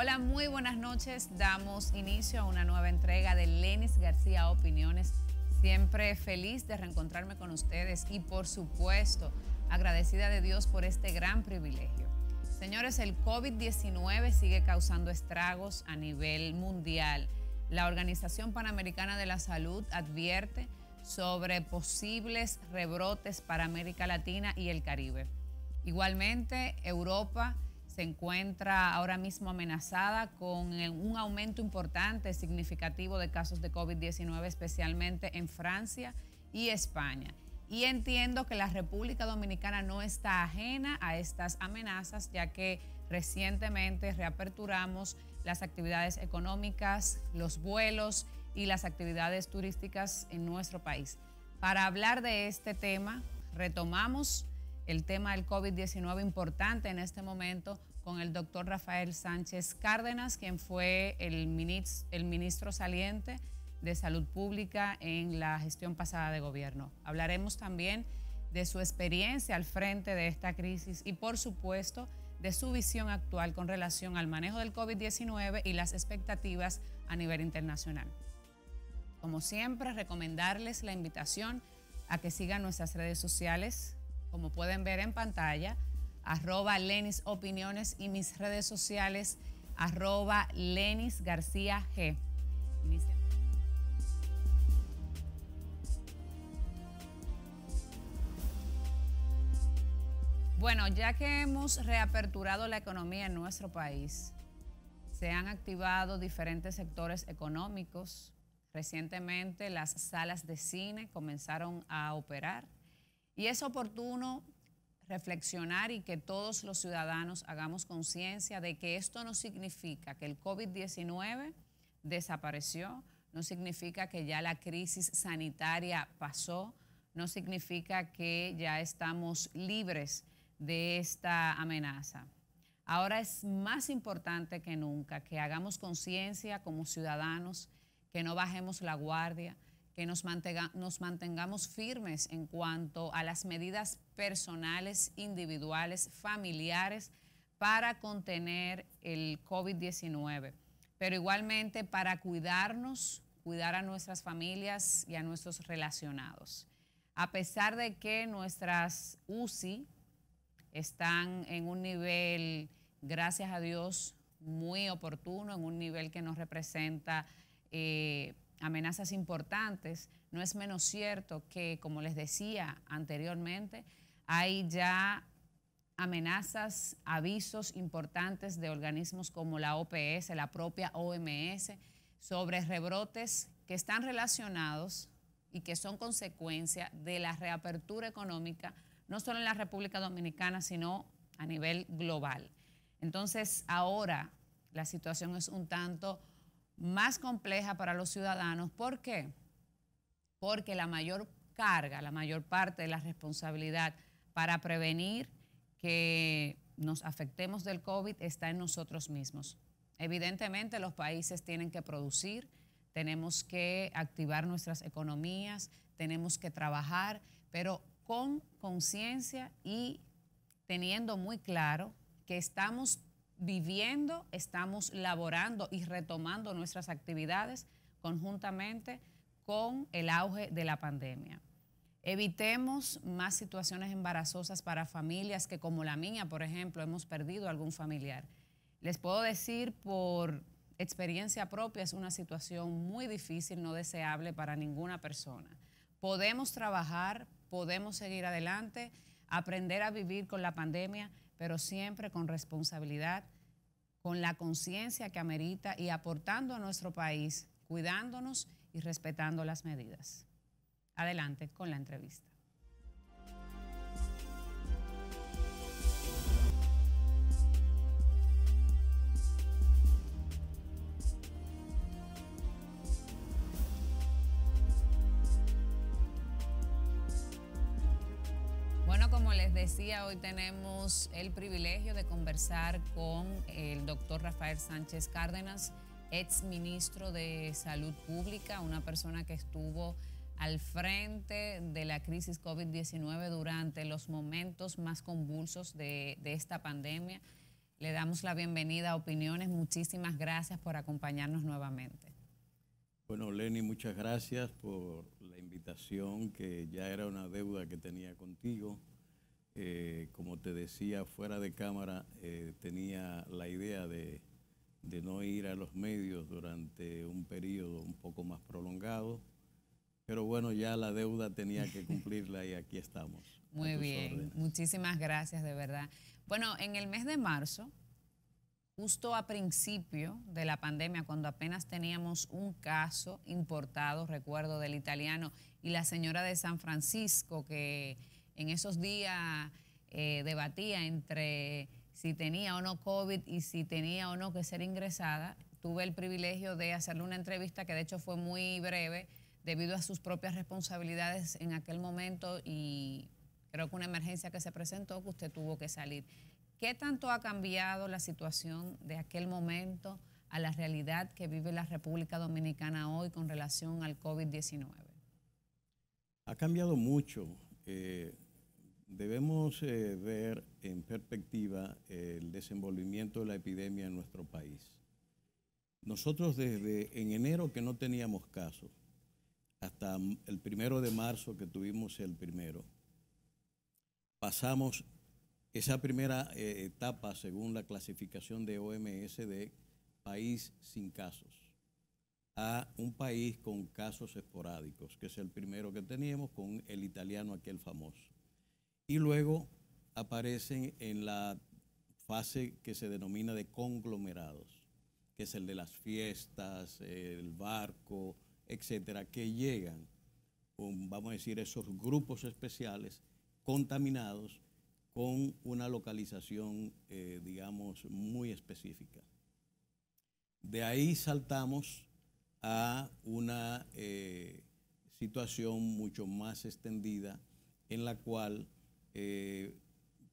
Hola, muy buenas noches. Damos inicio a una nueva entrega de Lenis García Opiniones. Siempre feliz de reencontrarme con ustedes y, por supuesto, agradecida de Dios por este gran privilegio. Señores, el COVID-19 sigue causando estragos a nivel mundial. La Organización Panamericana de la Salud advierte sobre posibles rebrotes para América Latina y el Caribe. Igualmente, Europa se encuentra ahora mismo amenazada con un aumento importante, significativo de casos de COVID-19, especialmente en Francia y España. Y entiendo que la República Dominicana no está ajena a estas amenazas, ya que recientemente reaperturamos las actividades económicas, los vuelos y las actividades turísticas en nuestro país. Para hablar de este tema, retomamos el tema del COVID-19 importante en este momento con el doctor Rafael Sánchez Cárdenas, quien fue el ministro saliente de Salud Pública en la gestión pasada de gobierno. Hablaremos también de su experiencia al frente de esta crisis y, por supuesto, de su visión actual con relación al manejo del COVID-19 y las expectativas a nivel internacional. Como siempre, recomendarles la invitación a que sigan nuestras redes sociales. Como pueden ver en pantalla, @LenisOpiniones y mis redes sociales, @LenisGarcíaG. Iniciamos. Bueno, ya que hemos reaperturado la economía en nuestro país, se han activado diferentes sectores económicos. Recientemente las salas de cine comenzaron a operar. Y es oportuno reflexionar y que todos los ciudadanos hagamos conciencia de que esto no significa que el COVID-19 desapareció, no significa que ya la crisis sanitaria pasó, no significa que ya estamos libres de esta amenaza. Ahora es más importante que nunca que hagamos conciencia como ciudadanos, que no bajemos la guardia, que nos mantengamos firmes en cuanto a las medidas personales, individuales, familiares para contener el COVID-19, pero igualmente para cuidarnos, cuidar a nuestras familias y a nuestros relacionados. A pesar de que nuestras UCI están en un nivel, gracias a Dios, muy oportuno, en un nivel que nos representa amenazas importantes, no es menos cierto que, como les decía anteriormente, hay ya amenazas, avisos importantes de organismos como la OPS, la propia OMS, sobre rebrotes que están relacionados y que son consecuencia de la reapertura económica, no solo en la República Dominicana, sino a nivel global. Entonces, ahora la situación es un tanto más compleja para los ciudadanos. ¿Por qué? Porque la mayor carga, la mayor parte de la responsabilidad para prevenir que nos afectemos del COVID está en nosotros mismos. Evidentemente, los países tienen que producir, tenemos que activar nuestras economías, tenemos que trabajar, pero con conciencia y teniendo muy claro que estamos viviendo, estamos laborando y retomando nuestras actividades conjuntamente con el auge de la pandemia. Evitemos más situaciones embarazosas para familias que, como la mía, por ejemplo, hemos perdido algún familiar. Les puedo decir por experiencia propia, es una situación muy difícil, no deseable para ninguna persona. Podemos trabajar, podemos seguir adelante, aprender a vivir con la pandemia, pero siempre con responsabilidad, con la conciencia que amerita y aportando a nuestro país, cuidándonos y respetando las medidas. Adelante con la entrevista. Decía, hoy tenemos el privilegio de conversar con el doctor Rafael Sánchez Cárdenas, ex ministro de Salud Pública, una persona que estuvo al frente de la crisis COVID-19 durante los momentos más convulsos de esta pandemia. Le damos la bienvenida a Opiniones. Muchísimas gracias por acompañarnos nuevamente. Bueno, Lenis, muchas gracias por la invitación, que ya era una deuda que tenía contigo. Como te decía, fuera de cámara, tenía la idea de no ir a los medios durante un periodo un poco más prolongado, pero bueno, ya la deuda tenía que cumplirla y aquí estamos. Muy bien, órdenes. Muchísimas gracias, de verdad. Bueno, en el mes de marzo, justo a principio de la pandemia, cuando apenas teníamos un caso importado, recuerdo, del italiano y la señora de San Francisco, que en esos días debatía entre si tenía o no COVID y si tenía o no que ser ingresada. Tuve el privilegio de hacerle una entrevista que de hecho fue muy breve debido a sus propias responsabilidades en aquel momento y creo que una emergencia que se presentó que usted tuvo que salir. ¿Qué tanto ha cambiado la situación de aquel momento a la realidad que vive la República Dominicana hoy con relación al COVID-19? Ha cambiado mucho. Debemos ver en perspectiva el desenvolvimiento de la epidemia en nuestro país. Nosotros desde en enero que no teníamos casos, hasta el 1 de marzo que tuvimos el primero, pasamos esa primera etapa según la clasificación de OMS de país sin casos a un país con casos esporádicos, que es el primero que teníamos con el italiano aquel famoso. Y luego aparecen en la fase que se denomina de conglomerados, que es el de las fiestas, el barco, etcétera, que llegan, vamos a decir, esos grupos especiales contaminados con una localización, digamos, muy específica. De ahí saltamos a una situación mucho más extendida en la cual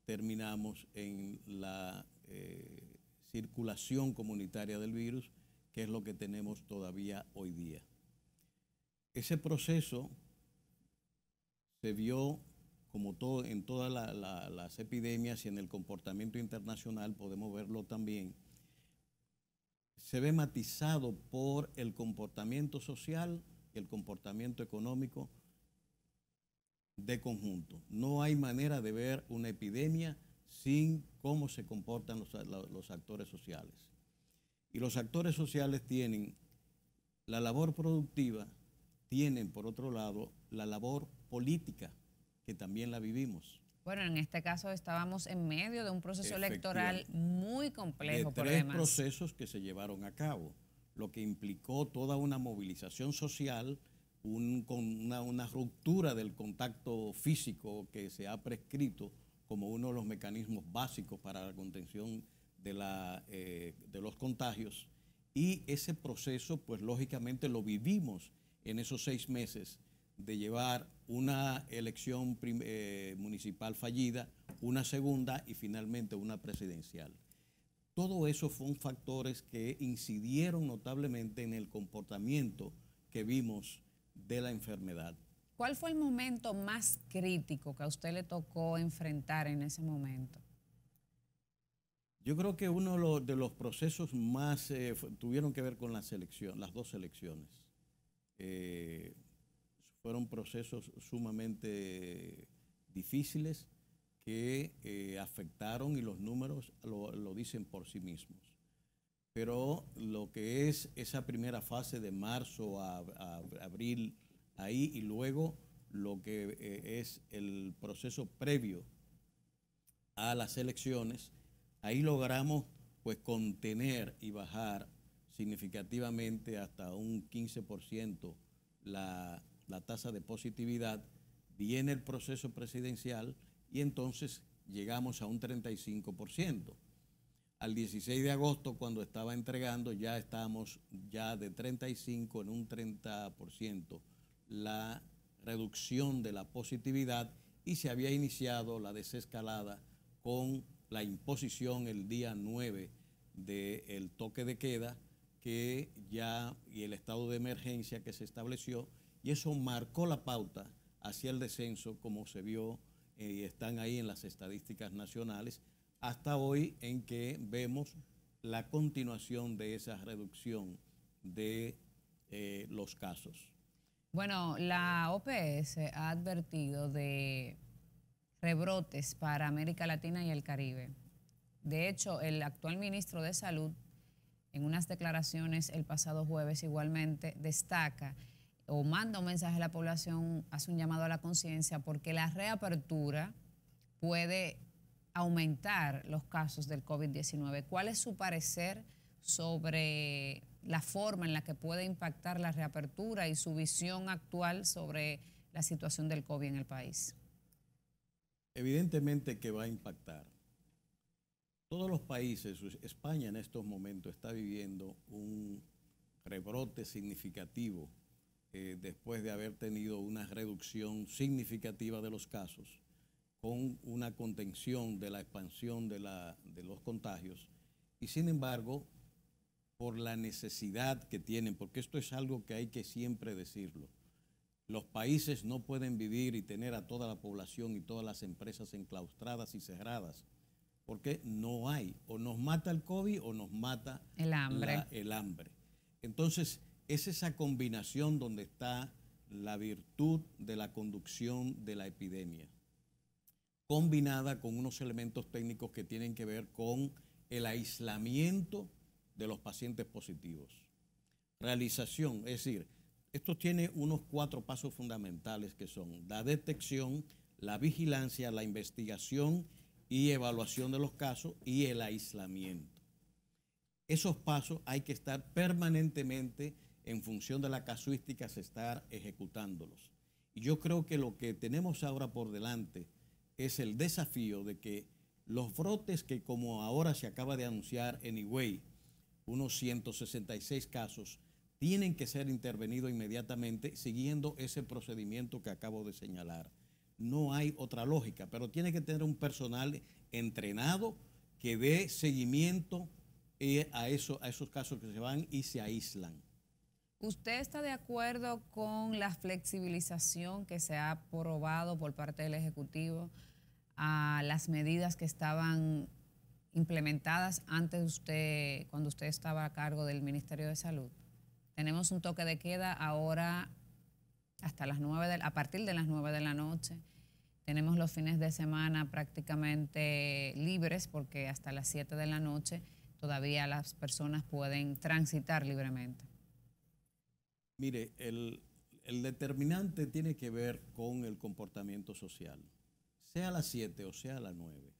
terminamos en la circulación comunitaria del virus, que es lo que tenemos todavía hoy día. Ese proceso se vio como todo, en todas las epidemias y en el comportamiento internacional, podemos verlo también, se ve matizado por el comportamiento social y el comportamiento económico de conjunto. No hay manera de ver una epidemia sin cómo se comportan los actores sociales. Y los actores sociales tienen la labor productiva, tienen por otro lado la labor política, que también la vivimos. Bueno, en este caso estábamos en medio de un proceso electoral muy complejo. De 3 procesos que se llevaron a cabo, lo que implicó toda una movilización social, una ruptura del contacto físico que se ha prescrito como uno de los mecanismos básicos para la contención de los contagios. Y ese proceso, pues lógicamente lo vivimos en esos 6 meses de llevar una elección municipal fallida, una segunda y finalmente una presidencial. Todo eso fueron factores que incidieron notablemente en el comportamiento que vimos de la enfermedad. ¿Cuál fue el momento más crítico que a usted le tocó enfrentar en ese momento? Yo creo que uno de los procesos más tuvieron que ver con las 2 elecciones. Fueron procesos sumamente difíciles que afectaron y los números lo dicen por sí mismos. Pero lo que es esa primera fase de marzo a abril ahí y luego lo que es el proceso previo a las elecciones, ahí logramos pues contener y bajar significativamente hasta un 15% la tasa de positividad. Viene el proceso presidencial y entonces llegamos a un 35%. Al 16 de agosto, cuando estaba entregando, ya estábamos ya de 35 en un 30%. La reducción de la positividad y se había iniciado la desescalada con la imposición el día 9 del toque de queda que ya y el estado de emergencia que se estableció. Y eso marcó la pauta hacia el descenso, como se vio, y están ahí en las estadísticas nacionales, hasta hoy en que vemos la continuación de esa reducción de los casos. Bueno, la OPS ha advertido de rebrotes para América Latina y el Caribe. De hecho, el actual ministro de Salud, en unas declaraciones el pasado jueves igualmente, destaca o manda un mensaje a la población, hace un llamado a la conciencia, porque la reapertura puede aumentar los casos del COVID-19. ¿Cuál es su parecer sobre la forma en la que puede impactar la reapertura y su visión actual sobre la situación del COVID en el país? Evidentemente que va a impactar. Todos los países, España en estos momentos está viviendo un rebrote significativo después de haber tenido una reducción significativa de los casos, con una contención de la expansión de los contagios, y sin embargo, por la necesidad que tienen, porque esto es algo que hay que siempre decirlo, los países no pueden vivir y tener a toda la población y todas las empresas enclaustradas y cerradas, porque no hay, o nos mata el COVID o nos mata el hambre. Entonces, es esa combinación donde está la virtud de la conducción de la epidemia, combinada con unos elementos técnicos que tienen que ver con el aislamiento de los pacientes positivos. Realización, es decir, esto tiene unos 4 pasos fundamentales que son la detección, la vigilancia, la investigación y evaluación de los casos y el aislamiento. Esos pasos hay que estar permanentemente en función de la casuística, se estar ejecutándolos. Y yo creo que lo que tenemos ahora por delante es el desafío de que los brotes que, como ahora se acaba de anunciar en Higüey, unos 166 casos, tienen que ser intervenidos inmediatamente siguiendo ese procedimiento que acabo de señalar. No hay otra lógica, pero tiene que tener un personal entrenado que dé seguimiento a esos casos que se van y se aíslan. ¿Usted está de acuerdo con la flexibilización que se ha aprobado por parte del Ejecutivo a las medidas que estaban implementadas antes de usted, cuando usted estaba a cargo del Ministerio de Salud? Tenemos un toque de queda ahora hasta las 9, a partir de las 9 de la noche. Tenemos los fines de semana prácticamente libres porque hasta las 7 de la noche todavía las personas pueden transitar libremente. Mire, el determinante tiene que ver con el comportamiento social. Sea a las 7 o sea a las 9,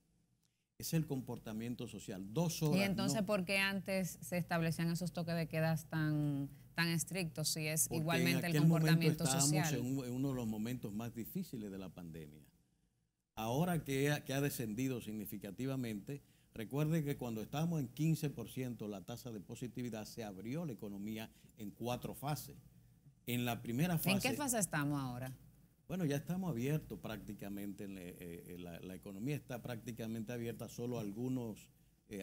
es el comportamiento social. 2 horas. ¿Y entonces no, por qué antes se establecían esos toques de queda tan estrictos si es igualmente el comportamiento social? En uno de los momentos más difíciles de la pandemia. Ahora que ha descendido significativamente, recuerde que cuando estábamos en 15% la tasa de positividad, se abrió la economía en 4 fases. En la primera fase... ¿En qué fase estamos ahora? Bueno, ya estamos abiertos prácticamente, la economía está prácticamente abierta, solo algunas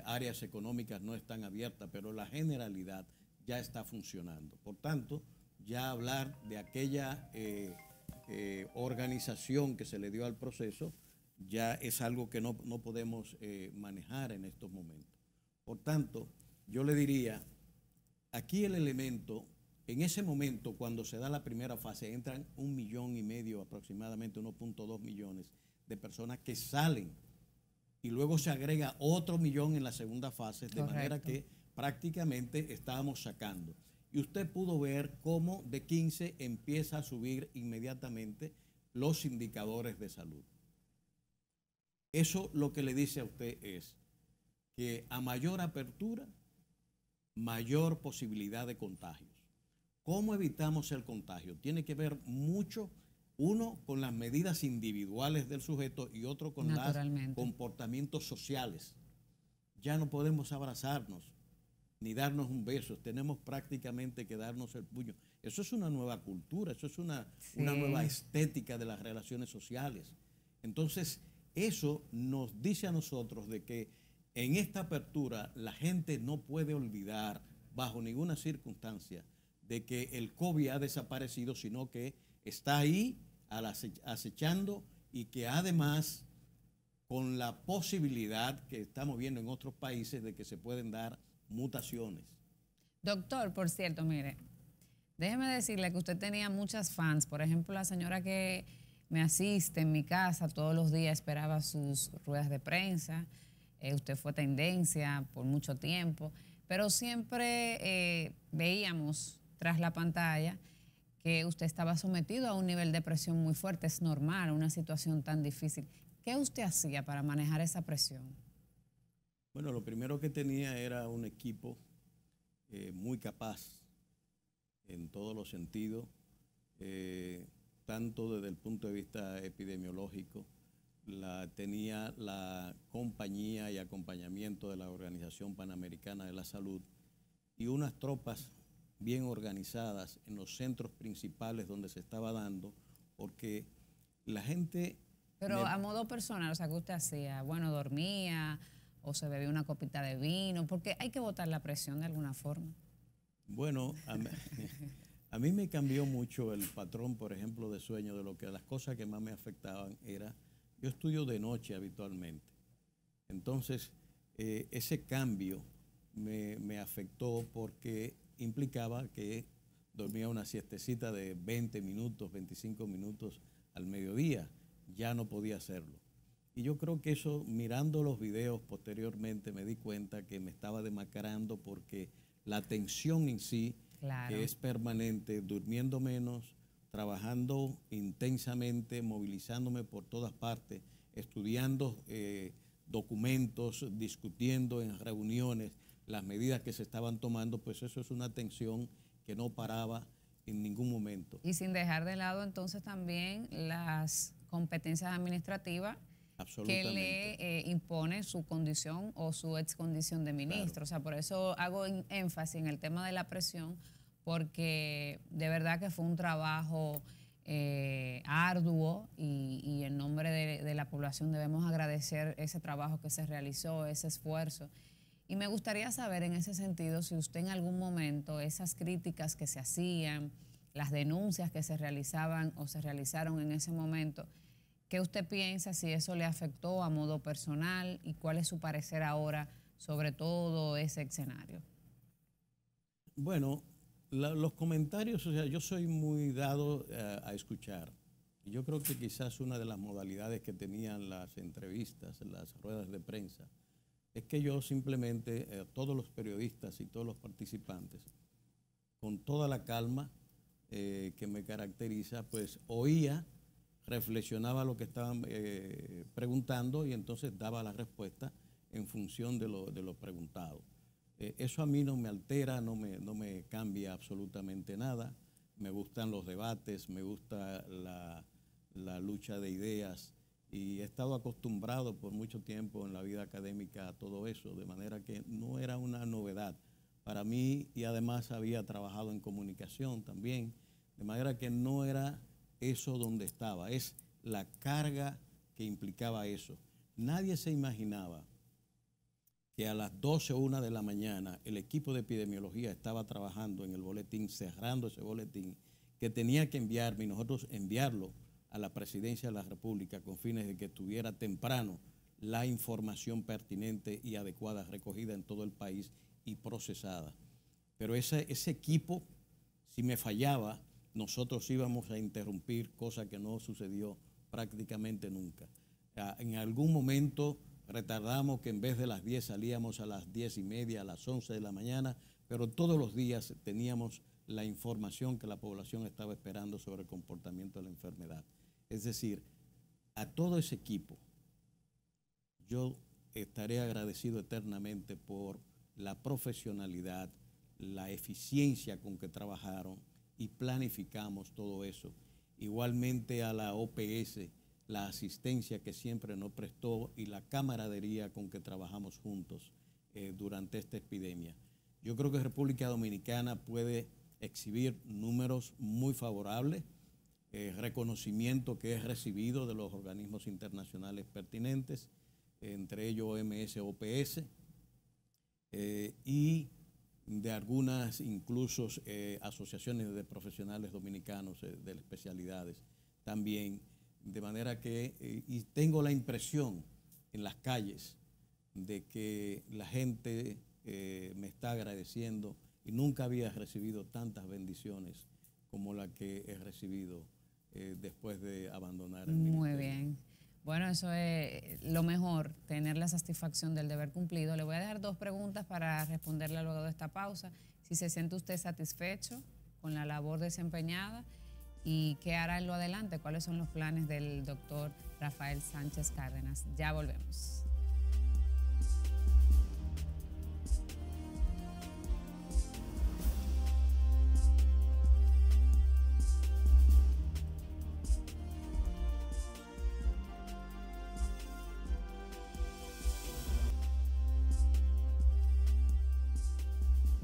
áreas económicas no están abiertas, pero la generalidad ya está funcionando. Por tanto, ya hablar de aquella organización que se le dio al proceso ya es algo que no podemos manejar en estos momentos. Por tanto, yo le diría, aquí el elemento, en ese momento cuando se da la primera fase, entran 1,5 millones, aproximadamente 1.2 millones de personas que salen y luego se agrega otro 1 millón en la segunda fase, de Correcto. Manera que prácticamente estábamos sacando. Y usted pudo ver cómo de 15 empieza a subir inmediatamente los indicadores de salud. Eso lo que le dice a usted es que a mayor apertura, mayor posibilidad de contagios. ¿Cómo evitamos el contagio? Tiene que ver mucho, uno, con las medidas individuales del sujeto y otro con los comportamientos sociales. Ya no podemos abrazarnos ni darnos un beso, tenemos prácticamente que darnos el puño. Eso es una nueva cultura, eso es una nueva estética de las relaciones sociales. Entonces, eso nos dice a nosotros de que en esta apertura la gente no puede olvidar bajo ninguna circunstancia de que el COVID ha desaparecido, sino que está ahí acechando y que además con la posibilidad que estamos viendo en otros países de que se pueden dar mutaciones. Doctor, por cierto, mire, déjeme decirle que usted tenía muchas fans. Por ejemplo, la señora que me asiste en mi casa todos los días esperaba sus ruedas de prensa. Usted fue tendencia por mucho tiempo, pero siempre veíamos tras la pantalla que usted estaba sometido a un nivel de presión muy fuerte. Es normal, una situación tan difícil. ¿Qué usted hacía para manejar esa presión? Bueno, lo primero que tenía era un equipo muy capaz en todos los sentidos, tanto desde el punto de vista epidemiológico. Tenía la compañía y acompañamiento de la Organización Panamericana de la Salud y unas tropas bien organizadas en los centros principales donde se estaba dando, porque la gente... Pero a modo personal, o sea, ¿qué usted hacía? Bueno, dormía o se bebía una copita de vino, porque hay que botar la presión de alguna forma. Bueno, a mí me cambió mucho el patrón, por ejemplo, de sueño. De lo que las cosas que más me afectaban era... Yo estudio de noche habitualmente, entonces ese cambio me afectó porque implicaba que dormía una siestecita de 20 minutos, 25 minutos al mediodía, ya no podía hacerlo. Y yo creo que eso, mirando los videos posteriormente, me di cuenta que me estaba demacrando porque la tensión en sí, claro, es permanente, durmiendo menos, trabajando intensamente, movilizándome por todas partes, estudiando documentos, discutiendo en reuniones las medidas que se estaban tomando, pues eso es una tensión que no paraba en ningún momento. Y sin dejar de lado entonces también las competencias administrativas que le impone su condición o su excondición de ministro. Claro. O sea, por eso hago énfasis en el tema de la presión, porque de verdad que fue un trabajo arduo y en nombre de la población debemos agradecer ese trabajo que se realizó, ese esfuerzo. Y me gustaría saber en ese sentido si usted en algún momento esas críticas que se hacían, las denuncias que se realizaban o se realizaron en ese momento, ¿qué usted piensa si eso le afectó a modo personal y cuál es su parecer ahora sobre todo ese escenario? Bueno, los comentarios, o sea, yo soy muy dado a escuchar. Yo creo que quizás una de las modalidades que tenían las entrevistas, las ruedas de prensa, es que yo simplemente, todos los periodistas y todos los participantes, con toda la calma que me caracteriza, pues oía, reflexionaba lo que estaban preguntando y entonces daba la respuesta en función de lo preguntado. Eso a mí no me altera, no me cambia absolutamente nada. Me gustan los debates, me gusta la lucha de ideas y he estado acostumbrado por mucho tiempo en la vida académica a todo eso, de manera que no era una novedad para mí y además había trabajado en comunicación también, de manera que no era eso donde estaba, es la carga que implicaba eso. Nadie se imaginaba que a las 12 o 1 de la mañana el equipo de epidemiología estaba trabajando en el boletín, cerrando ese boletín que tenía que enviarme y nosotros enviarlo a la Presidencia de la República con fines de que estuviera temprano la información pertinente y adecuada recogida en todo el país y procesada. Pero ese equipo, si me fallaba, nosotros íbamos a interrumpir, cosa que no sucedió prácticamente nunca. En algún momento retardamos que en vez de las 10 salíamos a las 10:30, a las 11 de la mañana, pero todos los días teníamos la información que la población estaba esperando sobre el comportamiento de la enfermedad. Es decir, a todo ese equipo yo estaré agradecido eternamente por la profesionalidad, la eficiencia con que trabajaron y planificamos todo eso. Igualmente a la OPS, la asistencia que siempre nos prestó y la camaradería con que trabajamos juntos durante esta epidemia. Yo creo que República Dominicana puede exhibir números muy favorables, reconocimiento que es recibido de los organismos internacionales pertinentes, entre ellos OMS, OPS, y de algunas incluso asociaciones de profesionales dominicanos de especialidades también. De manera que, y tengo la impresión en las calles de que la gente me está agradeciendo y nunca había recibido tantas bendiciones como la que he recibido después de abandonar el ministerio. Muy bien. Bueno, eso es lo mejor, tener la satisfacción del deber cumplido. Le voy a dejar dos preguntas para responderle luego de esta pausa. Si se siente usted satisfecho con la labor desempeñada y qué hará en lo adelante, cuáles son los planes del doctor Rafael Sánchez Cárdenas. Ya volvemos.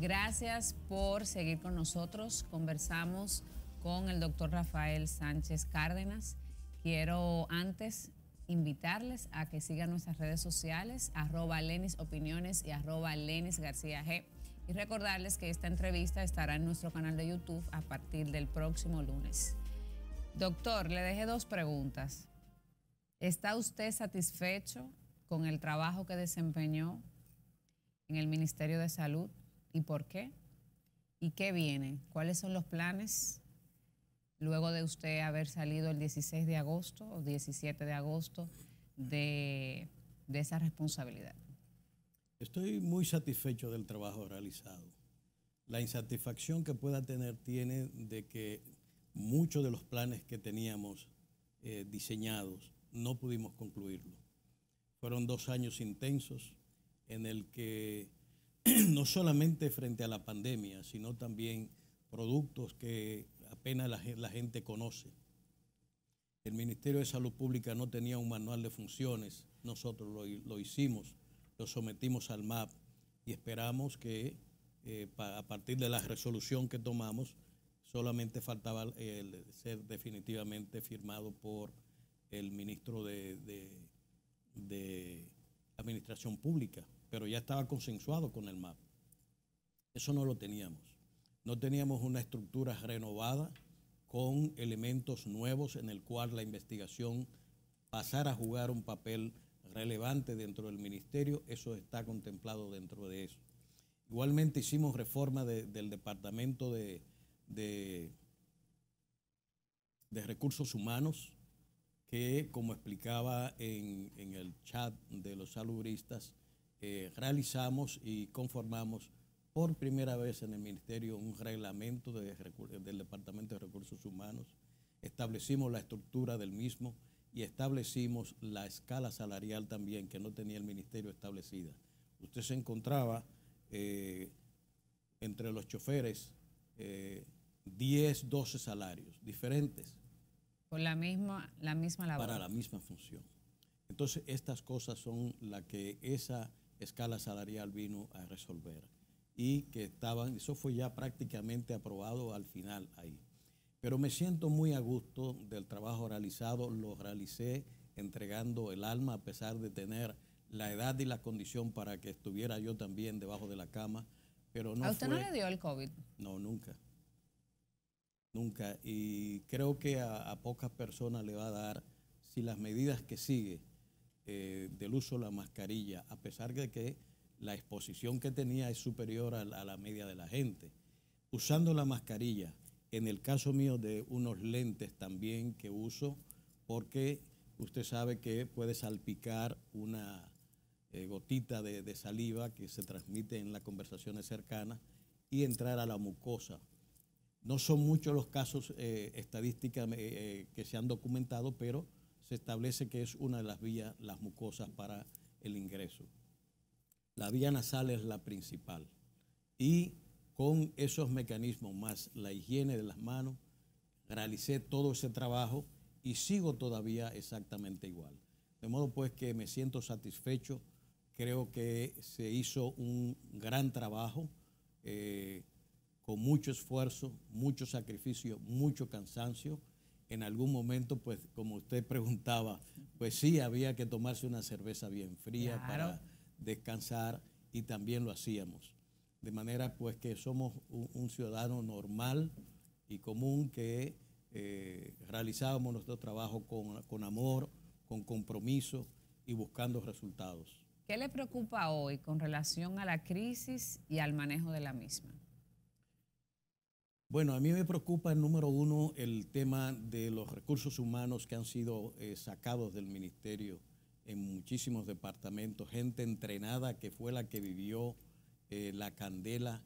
Gracias por seguir con nosotros. Conversamos con el doctor Rafael Sánchez Cárdenas. Quiero antes invitarles a que sigan nuestras redes sociales, @LenisOpiniones y @LenisGarcíaG. Y recordarles que esta entrevista estará en nuestro canal de YouTube a partir del próximo lunes. Doctor, le dejé dos preguntas. ¿Está usted satisfecho con el trabajo que desempeñó en el Ministerio de Salud? ¿Y por qué? ¿Y qué viene? ¿Cuáles son los planes luego de usted haber salido el 16 de agosto o 17 de agosto de esa responsabilidad? Estoy muy satisfecho del trabajo realizado. La insatisfacción que pueda tener tiene de que muchos de los planes que teníamos diseñados no pudimos concluirlo. Fueron 2 años intensos en el que no solamente frente a la pandemia, sino también productos que apenas la gente conoce. El Ministerio de Salud Pública no tenía un manual de funciones, nosotros lo hicimos, lo sometimos al MAP y esperamos que a partir de la resolución que tomamos, solamente faltaba el ser definitivamente firmado por el ministro de Administración Pública, pero ya estaba consensuado con el MAP. Eso no lo teníamos. No teníamos una estructura renovada con elementos nuevos en el cual la investigación pasara a jugar un papel relevante dentro del ministerio. Eso está contemplado dentro de eso. Igualmente hicimos reforma del Departamento de Recursos Humanos que, como explicaba en el chat de los salubristas, realizamos y conformamos por primera vez en el Ministerio un reglamento del Departamento de Recursos Humanos, establecimos la estructura del mismo y establecimos la escala salarial también que no tenía el Ministerio establecida. Usted se encontraba entre los choferes 10, 12 salarios diferentes. Por la misma labor. Para la misma función. Entonces estas cosas son las que esa escala salarial vino a resolver y que estaban, eso fue ya prácticamente aprobado al final ahí. Pero me siento muy a gusto del trabajo realizado, lo realicé entregando el alma a pesar de tener la edad y la condición para que estuviera yo también debajo de la cama. Pero no. ¿A usted no le dio el COVID? No, nunca. Nunca. Y creo que a pocas personas le va a dar si las medidas que sigue del uso de la mascarilla, a pesar de que la exposición que tenía es superior a la media de la gente. Usando la mascarilla, en el caso mío de unos lentes también que uso, porque usted sabe que puede salpicar una gotita de saliva que se transmite en las conversaciones cercanas y entrar a la mucosa. No son muchos los casos estadísticamente que se han documentado, pero se establece que es una de las vías, las mucosas, para el ingreso. La vía nasal es la principal. Y con esos mecanismos más la higiene de las manos, realicé todo ese trabajo y sigo todavía exactamente igual. De modo pues que me siento satisfecho, creo que se hizo un gran trabajo, con mucho esfuerzo, mucho sacrificio, mucho cansancio. En algún momento, pues, como usted preguntaba, pues sí, había que tomarse una cerveza bien fría, claro, para descansar y también lo hacíamos. De manera, pues, que somos un ciudadano normal y común que realizábamos nuestro trabajo con amor, con compromiso y buscando resultados. ¿Qué le preocupa hoy con relación a la crisis y al manejo de la misma? Bueno, a mí me preocupa, número uno, el tema de los recursos humanos que han sido sacados del ministerio en muchísimos departamentos, gente entrenada que fue la que vivió la candela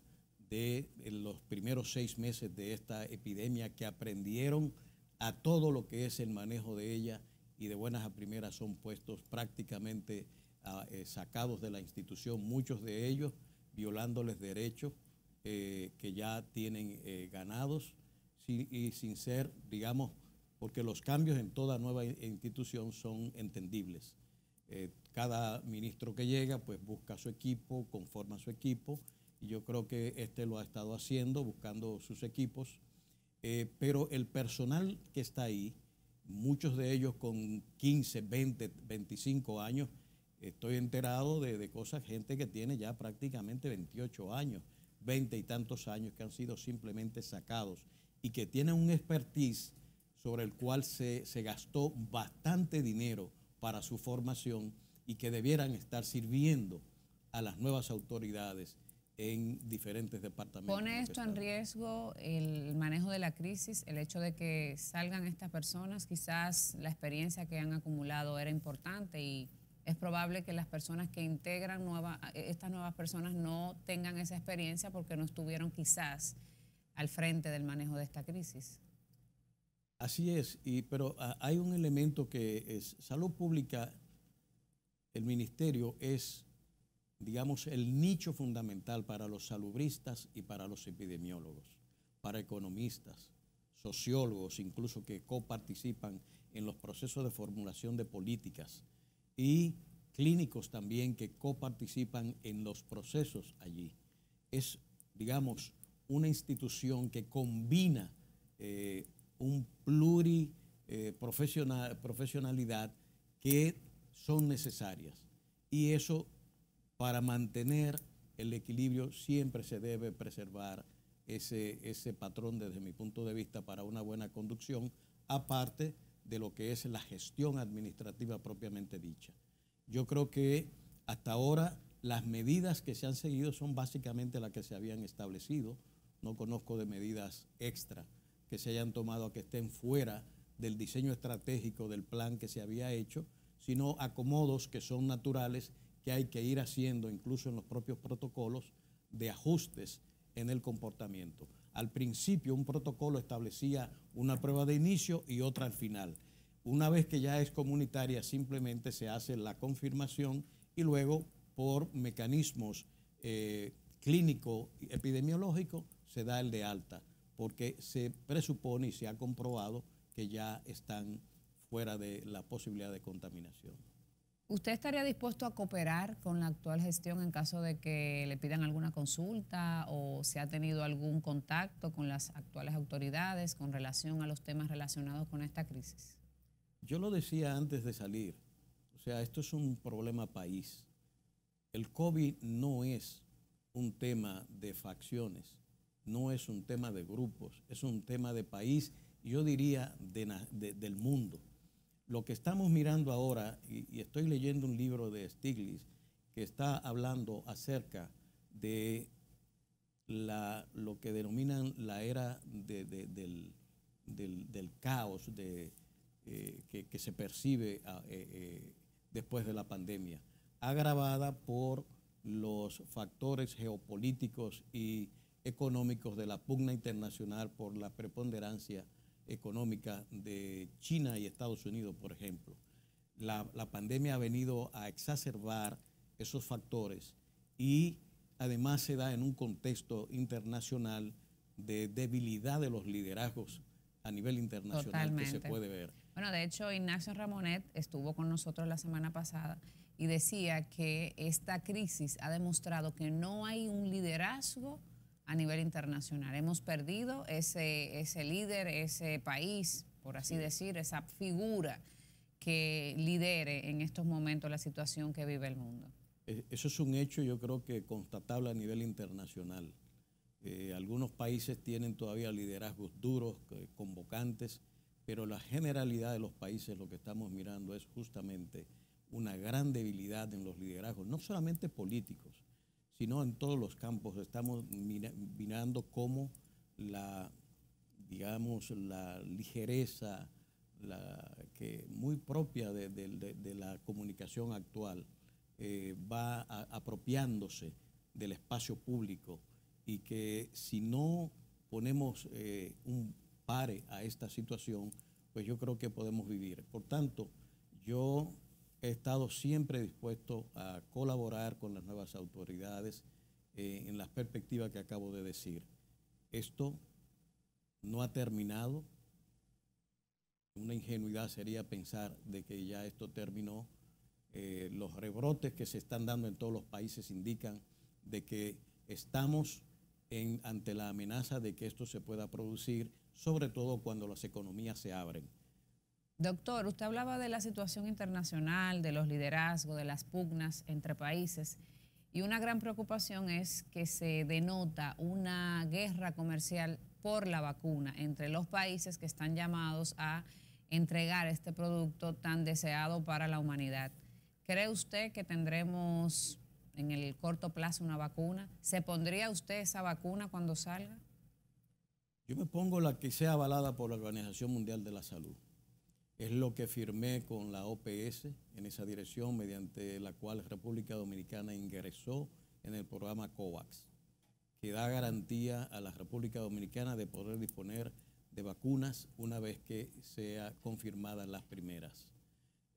de los primeros 6 meses de esta epidemia, que aprendieron a todo lo que es el manejo de ella y de buenas a primeras son puestos prácticamente sacados de la institución, muchos de ellos violándoles derechos que ya tienen ganados y sin ser, digamos, porque los cambios en toda nueva institución son entendibles. Cada ministro que llega pues busca su equipo, conforma su equipo, y yo creo que este lo ha estado haciendo, buscando sus equipos, pero el personal que está ahí, muchos de ellos con 15, 20, 25 años, estoy enterado de cosas, gente que tiene ya prácticamente 28 años, 20 y tantos años, que han sido simplemente sacados y que tienen un expertise sobre el cual se gastó bastante dinero para su formación y que debieran estar sirviendo a las nuevas autoridades en diferentes departamentos. ¿Pone esto en riesgo el manejo de la crisis, el hecho de que salgan estas personas? Quizás la experiencia que han acumulado era importante y es probable que las personas que integran estas nuevas personas no tengan esa experiencia porque no estuvieron quizás al frente del manejo de esta crisis. Así es, pero hay un elemento que es salud pública. El ministerio es, digamos, el nicho fundamental para los salubristas y para los epidemiólogos, para economistas, sociólogos, incluso que coparticipan en los procesos de formulación de políticas, y clínicos también que coparticipan en los procesos allí. Es, digamos, una institución que combina un profesionalidad que son necesarias. Y eso, para mantener el equilibrio, siempre se debe preservar ese patrón desde mi punto de vista para una buena conducción, aparte de lo que es la gestión administrativa propiamente dicha. Yo creo que hasta ahora las medidas que se han seguido son básicamente las que se habían establecido. No conozco de medidas extra que se hayan tomado que estén fuera del diseño estratégico del plan que se había hecho, sino acomodos que son naturales que hay que ir haciendo incluso en los propios protocolos de ajustes en el comportamiento. Al principio un protocolo establecía una prueba de inicio y otra al final. Una vez que ya es comunitaria, simplemente se hace la confirmación y luego por mecanismos clínico y epidemiológico se da el de alta, porque se presupone y se ha comprobado que ya están fuera de la posibilidad de contaminación. ¿Usted estaría dispuesto a cooperar con la actual gestión en caso de que le pidan alguna consulta o se ha tenido algún contacto con las actuales autoridades con relación a los temas relacionados con esta crisis? Yo lo decía antes de salir, o sea, esto es un problema país. El COVID no es un tema de facciones, no es un tema de grupos, es un tema de país, yo diría del mundo. Lo que estamos mirando ahora, y estoy leyendo un libro de Stiglitz que está hablando acerca de lo que denominan la era del caos que se percibe después de la pandemia, agravada por los factores geopolíticos y económicos de la pugna internacional por la preponderancia económica de China y Estados Unidos, por ejemplo. La pandemia ha venido a exacerbar esos factores y además se da en un contexto internacional de debilidad de los liderazgos a nivel internacional. Totalmente. Que se puede ver. Bueno, de hecho, Ignacio Ramonet estuvo con nosotros la semana pasada y decía que esta crisis ha demostrado que no hay un liderazgo a nivel internacional. Hemos perdido ese líder, ese país, por así decir, esa figura que lidere en estos momentos la situación que vive el mundo. Eso es un hecho, yo creo que constatable a nivel internacional. Algunos países tienen todavía liderazgos duros, convocantes, pero la generalidad de los países lo que estamos mirando es justamente una gran debilidad en los liderazgos, no solamente políticos, sino en todos los campos. Estamos mirando cómo la ligereza que muy propia de la comunicación actual va apropiándose del espacio público, y que si no ponemos un pare a esta situación, pues yo creo que podemos vivir. Por tanto, yo he estado siempre dispuesto a colaborar con las nuevas autoridades en las perspectivas que acabo de decir. Esto no ha terminado. Una ingenuidad sería pensar de que ya esto terminó. Los rebrotes que se están dando en todos los países indican de que estamos ante la amenaza de que esto se pueda producir, sobre todo cuando las economías se abren. Doctor, usted hablaba de la situación internacional, de los liderazgos, de las pugnas entre países, y una gran preocupación es que se denota una guerra comercial por la vacuna entre los países que están llamados a entregar este producto tan deseado para la humanidad. ¿Cree usted que tendremos en el corto plazo una vacuna? ¿Se pondría usted esa vacuna cuando salga? Yo me pongo la que sea avalada por la Organización Mundial de la Salud. Es lo que firmé con la OPS en esa dirección, mediante la cual República Dominicana ingresó en el programa COVAX, que da garantía a la República Dominicana de poder disponer de vacunas una vez que sea confirmadas las primeras.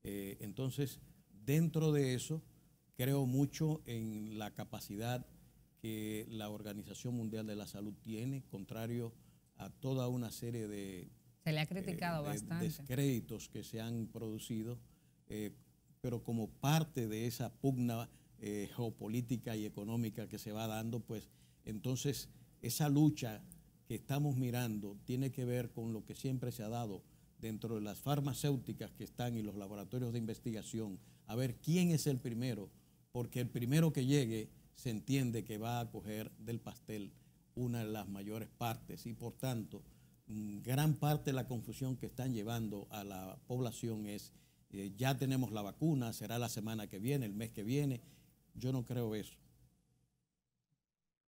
Entonces, dentro de eso, creo mucho en la capacidad que la Organización Mundial de la Salud tiene, contrario a toda una serie de, se le ha criticado bastante, descréditos que se han producido, pero como parte de esa pugna geopolítica y económica que se va dando, pues entonces esa lucha que estamos mirando tiene que ver con lo que siempre se ha dado dentro de las farmacéuticas que están y los laboratorios de investigación, a ver quién es el primero, porque el primero que llegue se entiende que va a coger del pastel una de las mayores partes, y por tanto gran parte de la confusión que están llevando a la población es ya tenemos la vacuna, será la semana que viene, el mes que viene. Yo no creo eso.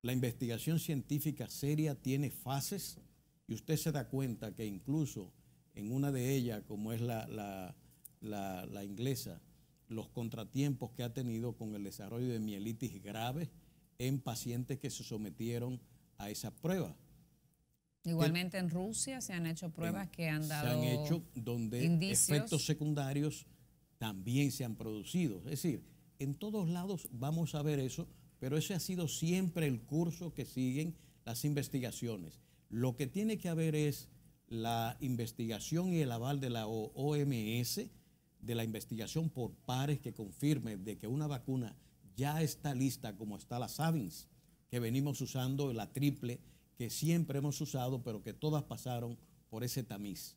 La investigación científica seria tiene fases, y usted se da cuenta que incluso en una de ellas, como es la inglesa, los contratiempos que ha tenido con el desarrollo de mielitis grave en pacientes que se sometieron a esa prueba. Igualmente en Rusia se han hecho pruebas que han dado, se han hecho, donde indicios, efectos secundarios también se han producido. Es decir, en todos lados vamos a ver eso, pero ese ha sido siempre el curso que siguen las investigaciones. Lo que tiene que haber es la investigación y el aval de la OMS, de la investigación por pares que confirme de que una vacuna ya está lista, como está la Sabins, que venimos usando, la triple, que siempre hemos usado, pero que todas pasaron por ese tamiz.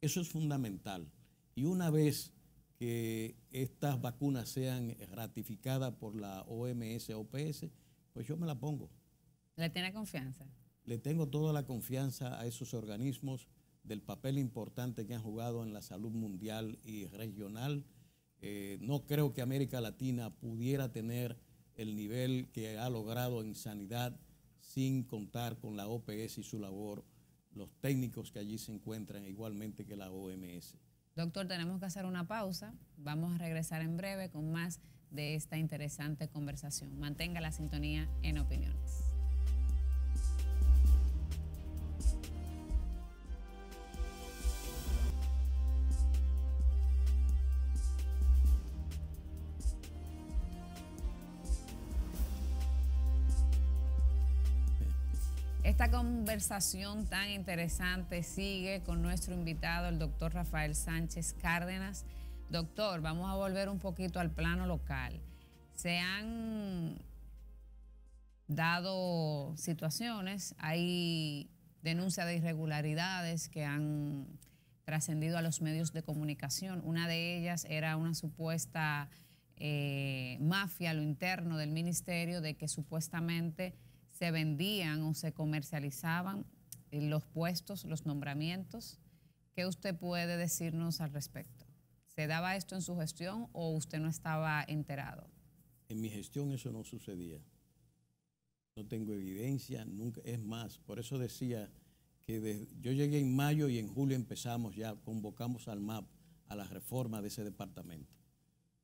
Eso es fundamental. Y una vez que estas vacunas sean ratificadas por la OMS, OPS, pues yo me la pongo. ¿Le tiene confianza? Le tengo toda la confianza a esos organismos, del papel importante que han jugado en la salud mundial y regional. No creo que América Latina pudiera tener el nivel que ha logrado en sanidad sin contar con la OPS y su labor, los técnicos que allí se encuentran, igualmente que la OMS. Doctor, tenemos que hacer una pausa. Vamos a regresar en breve con más de esta interesante conversación. Mantenga la sintonía en Opiniones. Esta conversación tan interesante sigue con nuestro invitado, el doctor Rafael Sánchez Cárdenas. Doctor, vamos a volver un poquito al plano local. Se han dado situaciones, hay denuncias de irregularidades que han trascendido a los medios de comunicación. Una de ellas era una supuesta mafia a lo interno del ministerio, de que supuestamente se vendían o se comercializaban los puestos, los nombramientos. ¿Qué usted puede decirnos al respecto? ¿Se daba esto en su gestión o usted no estaba enterado? En mi gestión eso no sucedía. No tengo evidencia, nunca. Es más, por eso decía que yo llegué en mayo y en julio empezamos ya, convocamos al MAP a la reforma de ese departamento.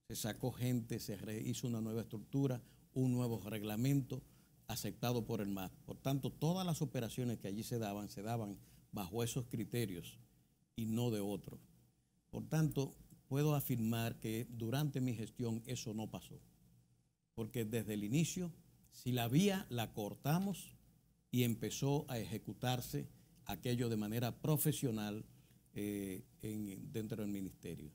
Se sacó gente, se hizo una nueva estructura, un nuevo reglamento aceptado por el MAP. Por tanto, todas las operaciones que allí se daban bajo esos criterios y no de otros. Por tanto, puedo afirmar que durante mi gestión eso no pasó. Porque desde el inicio, si la vía la cortamos y empezó a ejecutarse aquello de manera profesional dentro del ministerio.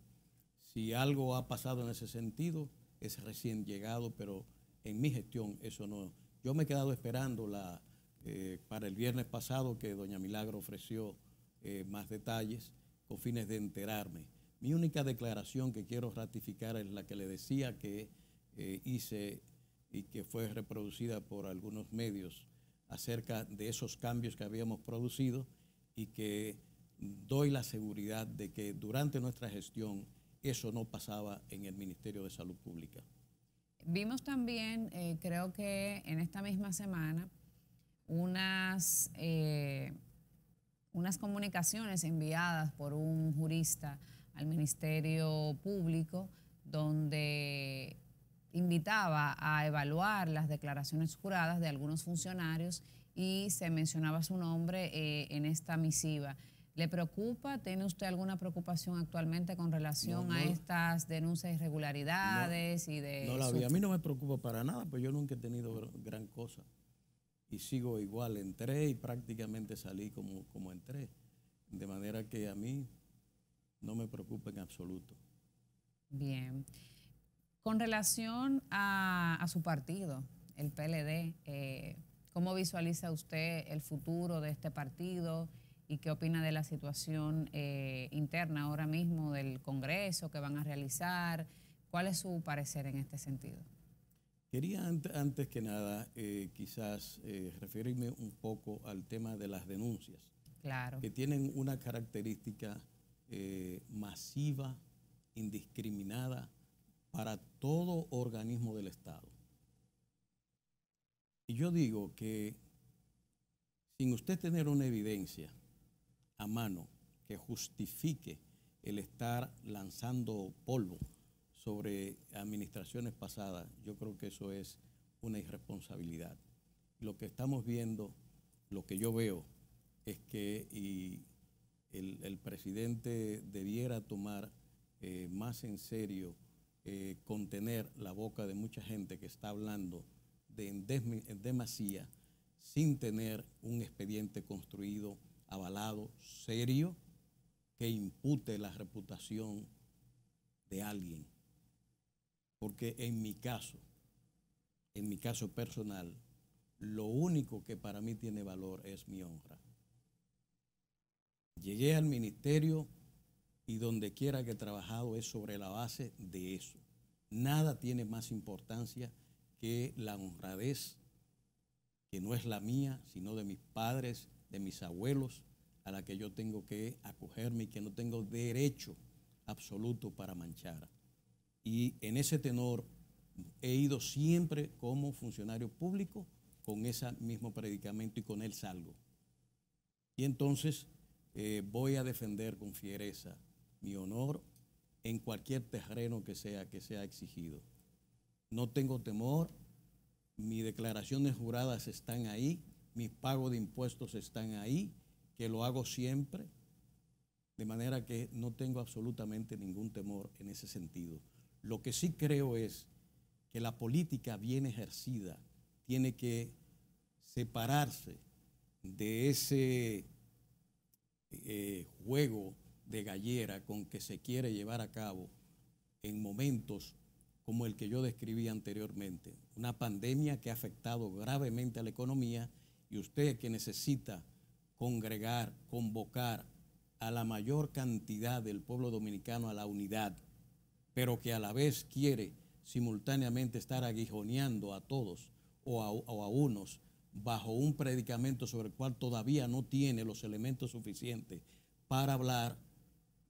Si algo ha pasado en ese sentido, es recién llegado, pero en mi gestión eso no. Yo me he quedado esperando para el viernes pasado que doña Milagro ofreció más detalles con fines de enterarme. Mi única declaración que quiero ratificar es la que le decía que hice y que fue reproducida por algunos medios acerca de esos cambios que habíamos producido y que doy la seguridad de que durante nuestra gestión eso no pasaba en el Ministerio de Salud Pública. Vimos también, creo que en esta misma semana, unas comunicaciones enviadas por un jurista al Ministerio Público donde invitaba a evaluar las declaraciones juradas de algunos funcionarios y se mencionaba su nombre en esta misiva. ¿Le preocupa? ¿Tiene usted alguna preocupación actualmente con relación a estas denuncias de irregularidades? No la vi. A mí no me preocupa para nada, pues yo nunca he tenido gran cosa. Y sigo igual, entré y prácticamente salí como entré. De manera que a mí no me preocupa en absoluto. Bien. Con relación a su partido, el PLD, ¿cómo visualiza usted el futuro de este partido? ¿Y qué opina de la situación interna ahora mismo del Congreso que van a realizar? ¿Cuál es su parecer en este sentido? Quería antes que nada quizás referirme un poco al tema de las denuncias. Claro. Que tienen una característica masiva, indiscriminada para todo organismo del Estado. Y yo digo que sin usted tener una evidencia a mano que justifique el estar lanzando polvo sobre administraciones pasadas, yo creo que eso es una irresponsabilidad. Lo que estamos viendo, lo que yo veo, es que el presidente debiera tomar más en serio contener la boca de mucha gente que está hablando de demasía sin tener un expediente construido, avalado, serio, que impute la reputación de alguien. Porque en mi caso personal, lo único que para mí tiene valor es mi honra. Llegué al ministerio y donde quiera que he trabajado es sobre la base de eso. Nada tiene más importancia que la honradez, que no es la mía, sino de mis padres, de mis abuelos, a la que yo tengo que acogerme y que no tengo derecho absoluto para manchar. Y en ese tenor he ido siempre como funcionario público con ese mismo predicamento y con él salgo. Y entonces voy a defender con fiereza mi honor en cualquier terreno que sea exigido. No tengo temor, mis declaraciones juradas están ahí, mis pagos de impuestos están ahí, que lo hago siempre, de manera que no tengo absolutamente ningún temor en ese sentido. Lo que sí creo es que la política bien ejercida tiene que separarse de ese juego de gallera con que se quiere llevar a cabo en momentos como el que yo describí anteriormente. Una pandemia que ha afectado gravemente a la economía y usted que necesita congregar, convocar a la mayor cantidad del pueblo dominicano a la unidad, pero que a la vez quiere simultáneamente estar aguijoneando a todos o a unos bajo un predicamento sobre el cual todavía no tiene los elementos suficientes para hablar.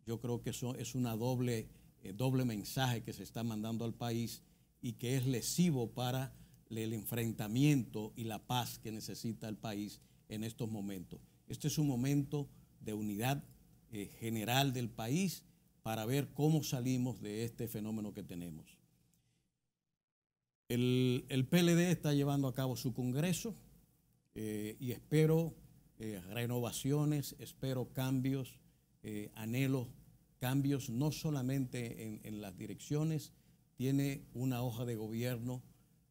Yo creo que eso es una doble doble mensaje que se está mandando al país y que es lesivo para el enfrentamiento y la paz que necesita el país en estos momentos. Este es un momento de unidad general del país para ver cómo salimos de este fenómeno que tenemos. El PLD está llevando a cabo su congreso y espero renovaciones, espero cambios, anhelo cambios no solamente en las direcciones. Tiene una hoja de gobierno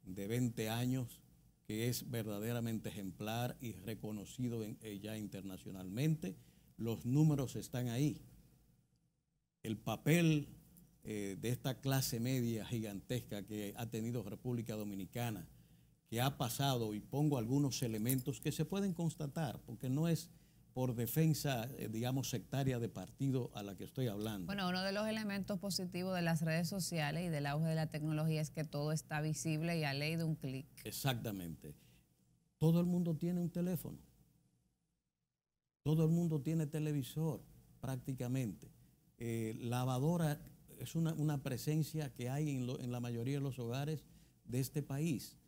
de 20 años que es verdaderamente ejemplar y reconocido ya internacionalmente. Los números están ahí. El papel de esta clase media gigantesca que ha tenido República Dominicana, que ha pasado, y pongo algunos elementos que se pueden constatar, porque no es por defensa, digamos, sectaria de partido a la que estoy hablando. Bueno, uno de los elementos positivos de las redes sociales y del auge de la tecnología es que todo está visible y a ley de un clic. Exactamente. Todo el mundo tiene un teléfono. Todo el mundo tiene televisor, prácticamente. Lavadora es una presencia que hay en la mayoría de los hogares de este país.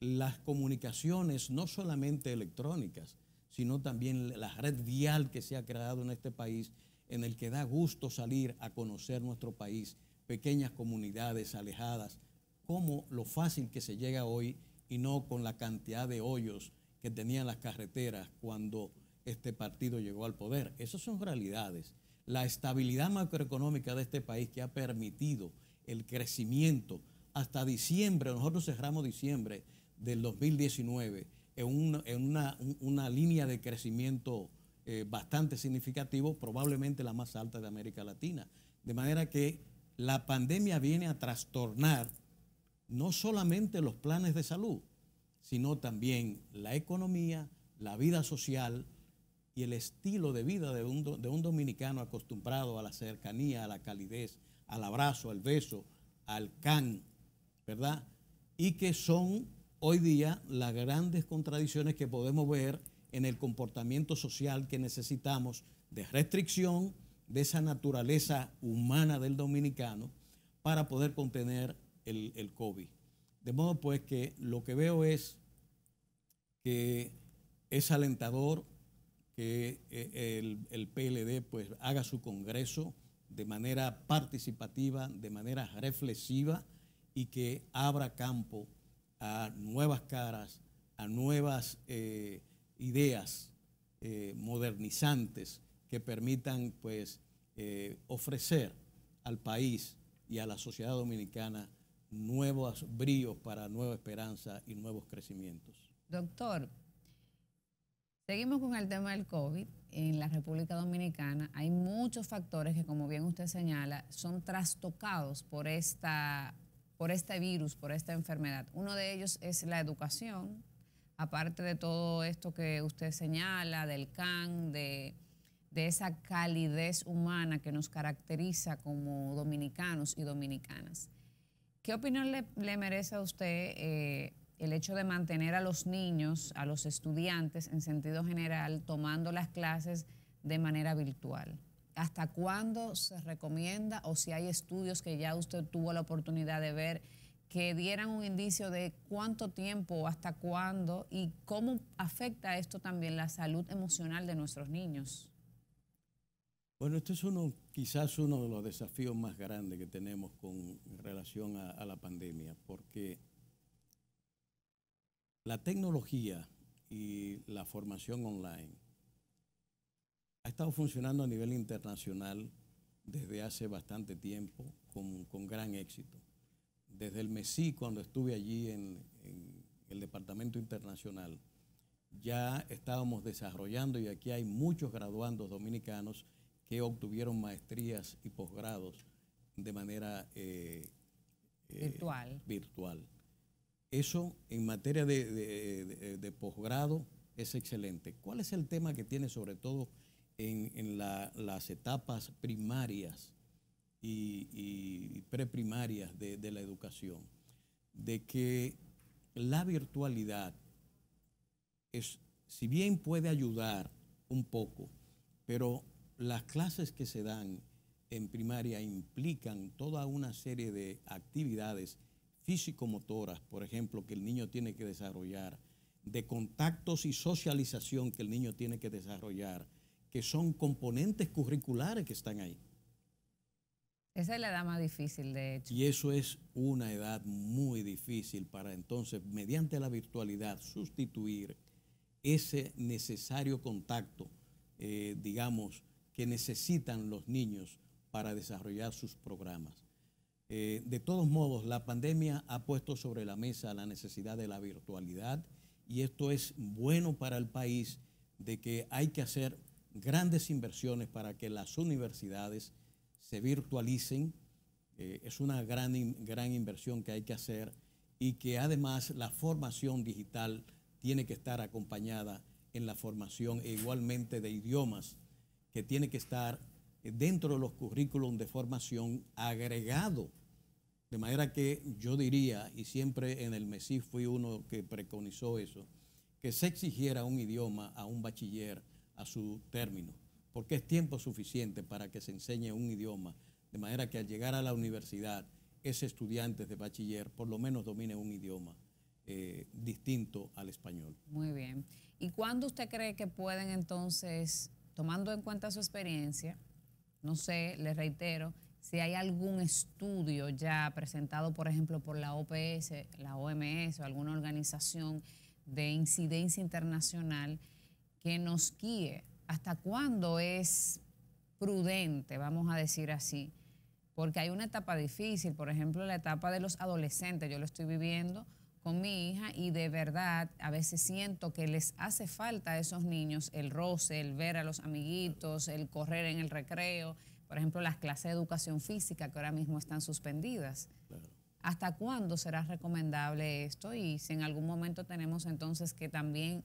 Las comunicaciones, no solamente electrónicas, sino también la red vial que se ha creado en este país, en el que da gusto salir a conocer nuestro país, pequeñas comunidades alejadas, como lo fácil que se llega hoy y no con la cantidad de hoyos que tenían las carreteras cuando este partido llegó al poder. Esas son realidades. La estabilidad macroeconómica de este país que ha permitido el crecimiento hasta diciembre, nosotros cerramos diciembre del 2019, en una línea de crecimiento bastante significativo, probablemente la más alta de América Latina. De manera que la pandemia viene a trastornar no solamente los planes de salud, sino también la economía, la vida social y el estilo de vida de un dominicano acostumbrado a la cercanía, a la calidez, al abrazo, al beso, al can, ¿verdad? Y que son hoy día las grandes contradicciones que podemos ver en el comportamiento social que necesitamos de restricción de esa naturaleza humana del dominicano para poder contener el COVID. De modo pues que lo que veo es que es alentador que el PLD pues haga su congreso de manera participativa, de manera reflexiva y que abra campo a nuevas caras, a nuevas ideas modernizantes que permitan pues, ofrecer al país y a la sociedad dominicana nuevos bríos para nueva esperanza y nuevos crecimientos. Doctor, seguimos con el tema del COVID. En la República Dominicana hay muchos factores que, como bien usted señala, son trastocados por este virus, por esta enfermedad. Uno de ellos es la educación, aparte de todo esto que usted señala, del can, de esa calidez humana que nos caracteriza como dominicanos y dominicanas. ¿Qué opinión le merece a usted el hecho de mantener a los niños, a los estudiantes, en sentido general, tomando las clases de manera virtual? ¿Hasta cuándo se recomienda o si hay estudios que ya usted tuvo la oportunidad de ver que dieran un indicio de cuánto tiempo, hasta cuándo y cómo afecta esto también la salud emocional de nuestros niños? Bueno, este es quizás uno de los desafíos más grandes que tenemos con relación a la pandemia, porque la tecnología y la formación online ha estado funcionando a nivel internacional desde hace bastante tiempo con gran éxito. Desde el MESCyT, cuando estuve allí en el Departamento Internacional, ya estábamos desarrollando y aquí hay muchos graduandos dominicanos que obtuvieron maestrías y posgrados de manera virtual. Eso en materia de posgrado es excelente. ¿Cuál es el tema que tiene sobre todo en las etapas primarias y preprimarias de la educación? De que la virtualidad, si bien puede ayudar un poco, pero las clases que se dan en primaria implican toda una serie de actividades físico-motoras, por ejemplo, que el niño tiene que desarrollar, de contactos y socialización que el niño tiene que desarrollar, que son componentes curriculares que están ahí. Esa es la edad más difícil, de hecho. Y eso es una edad muy difícil para entonces, mediante la virtualidad, sustituir ese necesario contacto, digamos, que necesitan los niños para desarrollar sus programas. De todos modos, la pandemia ha puesto sobre la mesa la necesidad de la virtualidad, y esto es bueno para el país, de que hay que hacer grandes inversiones para que las universidades se virtualicen. Es una gran inversión que hay que hacer, y que además la formación digital tiene que estar acompañada en la formación igualmente de idiomas, que tiene que estar dentro de los currículum de formación agregado. De manera que yo diría, y siempre en el MESCyT fui uno que preconizó eso, que se exigiera un idioma a un bachiller a su término, porque es tiempo suficiente para que se enseñe un idioma, de manera que al llegar a la universidad, ese estudiante de bachiller por lo menos domine un idioma distinto al español. Muy bien. ¿Y cuándo usted cree que pueden entonces, tomando en cuenta su experiencia, no sé, les reitero, si hay algún estudio ya presentado, por ejemplo, por la OPS, la OMS o alguna organización de incidencia internacional que nos guíe? ¿Hasta cuándo es prudente, vamos a decir así? Porque hay una etapa difícil, por ejemplo, la etapa de los adolescentes. Yo lo estoy viviendo con mi hija y de verdad a veces siento que les hace falta a esos niños el roce, el ver a los amiguitos, el correr en el recreo. Por ejemplo, las clases de educación física que ahora mismo están suspendidas. Claro. ¿Hasta cuándo será recomendable esto? Y si en algún momento tenemos entonces que también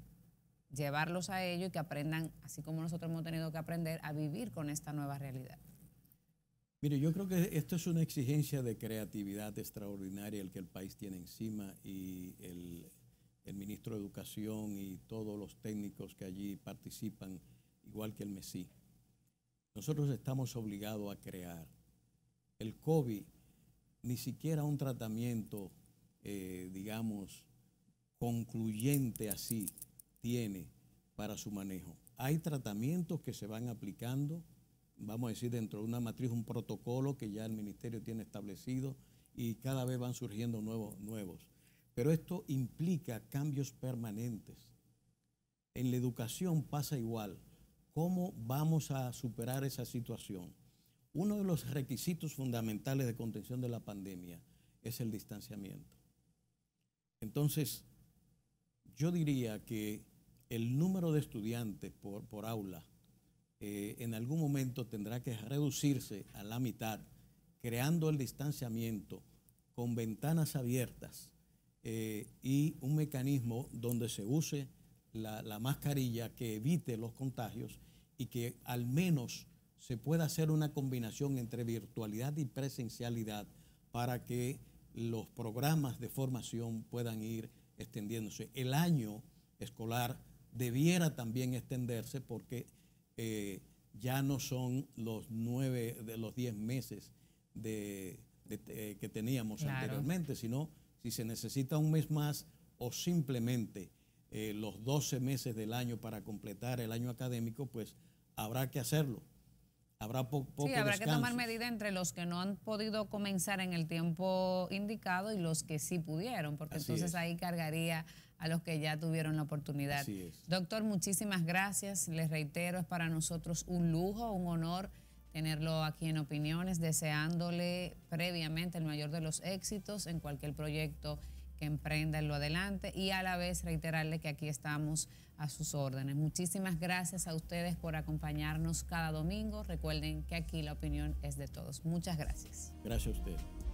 llevarlos a ello y que aprendan, así como nosotros hemos tenido que aprender, a vivir con esta nueva realidad. Mire, yo creo que esto es una exigencia de creatividad extraordinaria el que el país tiene encima, y el ministro de Educación y todos los técnicos que allí participan, igual que el MESCyT. Nosotros estamos obligados a crear. El COVID, ni siquiera un tratamiento, digamos, concluyente así, tiene para su manejo. Hay tratamientos que se van aplicando, vamos a decir, dentro de una matriz, un protocolo que ya el ministerio tiene establecido, y cada vez van surgiendo nuevos. Pero esto implica cambios permanentes. En la educación pasa igual. ¿Cómo vamos a superar esa situación? Uno de los requisitos fundamentales de contención de la pandemia es el distanciamiento. Entonces, yo diría que el número de estudiantes por aula en algún momento tendrá que reducirse a la mitad, creando el distanciamiento con ventanas abiertas y un mecanismo donde se use la mascarilla que evite los contagios, y que al menos se pueda hacer una combinación entre virtualidad y presencialidad para que los programas de formación puedan ir extendiéndose. El año escolar debiera también extenderse, porque ya no son los 9 de los 10 meses que teníamos, claro, anteriormente, sino si se necesita un mes más, o simplemente los 12 meses del año para completar el año académico, pues habrá que hacerlo. Habrá poco descanso. Sí, habrá que tomar medida entre los que no han podido comenzar en el tiempo indicado y los que sí pudieron, porque entonces ahí cargaría a los que ya tuvieron la oportunidad. Así es. Doctor, muchísimas gracias. Les reitero, es para nosotros un lujo, un honor tenerlo aquí en Opiniones, deseándole previamente el mayor de los éxitos en cualquier proyecto que emprenda en lo adelante, y a la vez reiterarle que aquí estamos a sus órdenes. Muchísimas gracias a ustedes por acompañarnos cada domingo. Recuerden que aquí la opinión es de todos. Muchas gracias. Gracias a usted.